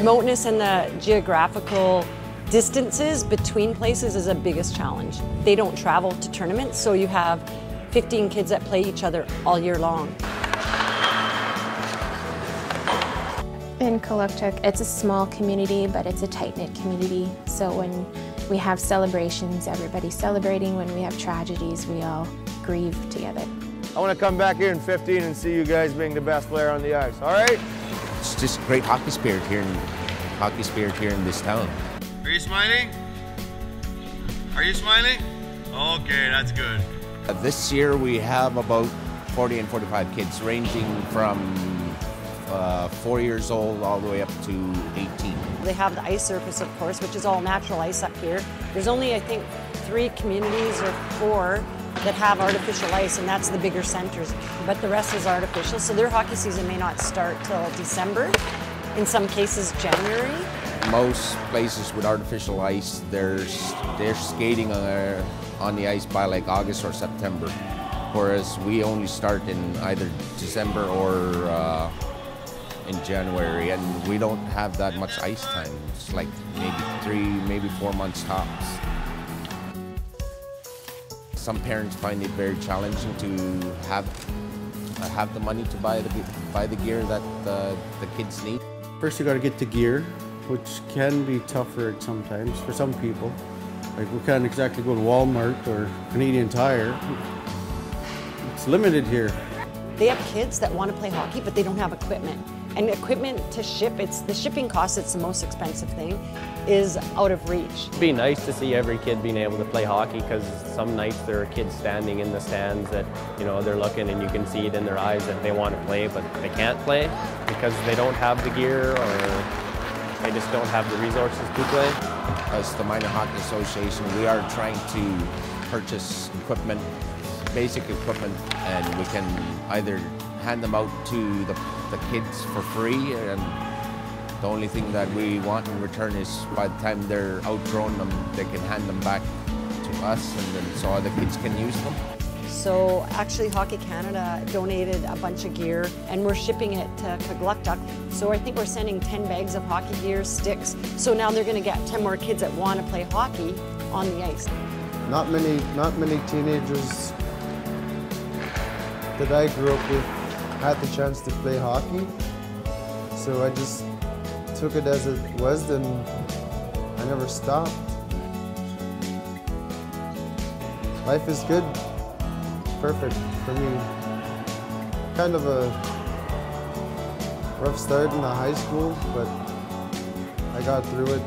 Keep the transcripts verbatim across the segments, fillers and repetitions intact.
remoteness and the geographical distances between places is the biggest challenge. They don't travel to tournaments, so you have fifteen kids that play each other all year long. In Kugluktuk, it's a small community, but it's a tight-knit community. So when we have celebrations, everybody's celebrating. When we have tragedies, we all grieve together. I want to come back here in fifteen and see you guys being the best player on the ice, all right? It's just great hockey spirit here in, hockey spirit here in this town. Are you smiling? Are you smiling? Okay, that's good. Uh, this year we have about forty and forty-five kids, ranging from Uh, four years old all the way up to eighteen. They have the ice surface, of course, which is all natural ice up here. There's only, I think, three communities or four that have artificial ice, and that's the bigger centers. But the rest is artificial, so their hockey season may not start till December, in some cases January. Most places with artificial ice, they're, they're skating on, their, on the ice by like August or September, whereas we only start in either December or uh, in January, and we don't have that much ice time. It's like maybe three, maybe four months tops. Some parents find it very challenging to have uh, have the money to buy the buy the gear that uh, the kids need. First, you got to get the gear, which can be tougher sometimes for some people. Like we can't exactly go to Walmart or Canadian Tire. It's limited here. They have kids that want to play hockey, but they don't have equipment. And equipment to ship, it's the shipping cost, it's the most expensive thing, is out of reach. It'd be nice to see every kid being able to play hockey, because some nights there are kids standing in the stands that, you know, they're looking and you can see it in their eyes that they want to play, but they can't play because they don't have the gear or they just don't have the resources to play. As the Minor Hockey Association, we are trying to purchase equipment, basic equipment, and we can either hand them out to the the kids for free, and the only thing that we want in return is by the time they're outgrown them, they can hand them back to us, and then so other kids can use them. So actually Hockey Canada donated a bunch of gear and we're shipping it to Kugluktuk. So I think we're sending ten bags of hockey gear, sticks. So now they're gonna get ten more kids that wanna play hockey on the ice. Not many, not many teenagers that I grew up with had the chance to play hockey, so I just took it as it was, and I never stopped. Life is good, perfect for me. Kind of a rough start in the high school, but I got through it.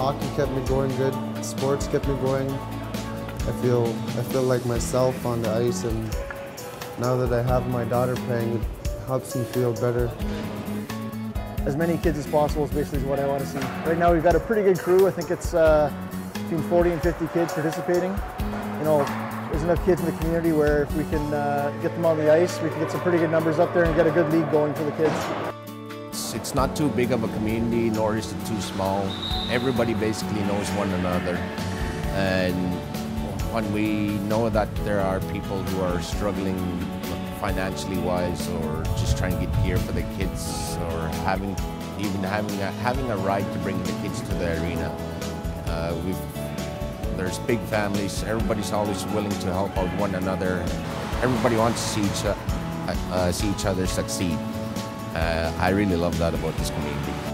Hockey kept me going good, sports kept me going. I feel, I feel like myself on the ice, and now that I have my daughter playing, it helps me feel better. As many kids as possible is basically what I want to see. Right now we've got a pretty good crew. I think it's uh, between forty and fifty kids participating. You know, there's enough kids in the community where if we can uh, get them on the ice, we can get some pretty good numbers up there and get a good league going for the kids. It's, it's not too big of a community, nor is it too small. Everybody basically knows one another. And when we know that there are people who are struggling financially wise, or just trying to get gear for the kids, or having even having a, having a ride to bring the kids to the arena, uh, we've, there's big families. Everybody's always willing to help out one another. Everybody wants to see each, uh, uh, see each other succeed. Uh, I really love that about this community.